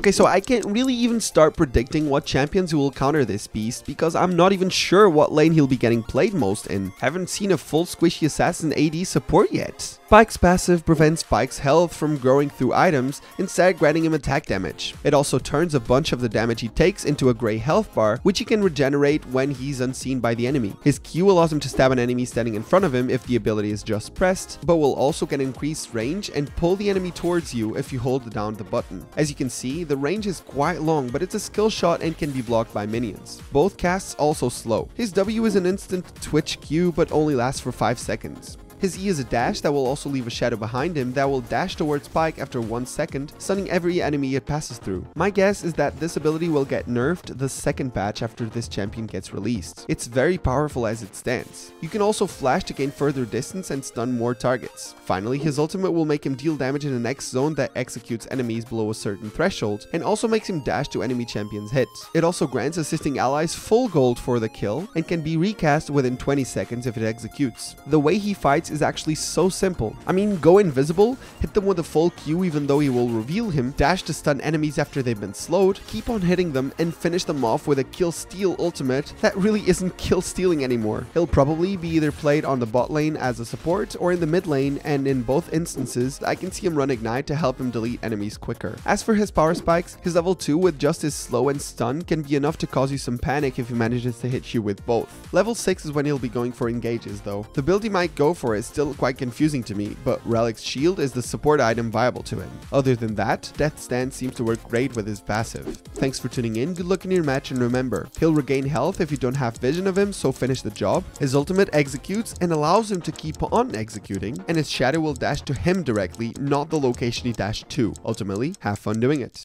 Okay, so I can't really even start predicting what champions will counter this beast, because I'm not even sure what lane he'll be getting played most in. Haven't seen a full squishy assassin AD support yet. Pyke's passive prevents Pyke's health from growing through items, instead granting him attack damage. It also turns a bunch of the damage he takes into a grey health bar, which he can regenerate when he's unseen by the enemy. His Q allows him to stab an enemy standing in front of him if the ability is just pressed, but will also get increased range and pull the enemy towards you if you hold down the button. As you can see, the range is quite long, but it's a skill shot and can be blocked by minions. Both casts also slow. His W is an instant twitch Q, but only lasts for 5 seconds. His E is a dash that will also leave a shadow behind him that will dash towards Pyke after 1 second, stunning every enemy it passes through. My guess is that this ability will get nerfed the second patch after this champion gets released. It's very powerful as it stands. You can also flash to gain further distance and stun more targets. Finally, his ultimate will make him deal damage in an X zone that executes enemies below a certain threshold and also makes him dash to enemy champions' hits. It also grants assisting allies full gold for the kill and can be recast within 20 seconds if it executes. The way he fights is actually so simple. I mean, go invisible, hit them with a full Q even though he will reveal him, dash to stun enemies after they've been slowed, keep on hitting them, and finish them off with a kill steal ultimate that really isn't kill stealing anymore. He'll probably be either played on the bot lane as a support or in the mid lane, and in both instances, I can see him run Ignite to help him delete enemies quicker. As for his power spikes, his level 2 with just his slow and stun can be enough to cause you some panic if he manages to hit you with both. Level 6 is when he'll be going for engages though. The build he might go for is still quite confusing to me, but Relic's shield is the support item viable to him. Other than that, Death Stance seems to work great with his passive. Thanks for tuning in, good luck in your match, and remember, he'll regain health if you don't have vision of him, so finish the job. His ultimate executes and allows him to keep on executing, and his shadow will dash to him directly, not the location he dashed to. Ultimately, have fun doing it.